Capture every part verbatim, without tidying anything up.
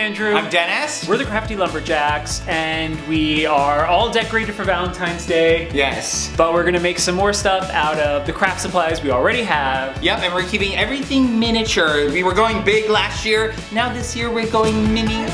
Andrew. I'm Dennis. We're the Crafty Lumberjacks, and we are all decorated for Valentine's Day. Yes. But we're gonna make some more stuff out of the craft supplies we already have. Yep, and we're keeping everything miniature. We were going big last year, now this year we're going mini.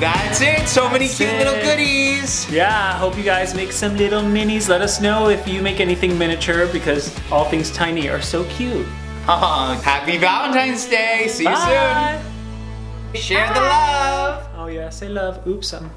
That's it, so many That's cute it. little goodies. Yeah, hope you guys make some little minis. Let us know if you make anything miniature because all things tiny are so cute. Oh, happy Valentine's Day, see Bye. you soon. Share Bye. the love. Oh yeah, say love, oops. Um.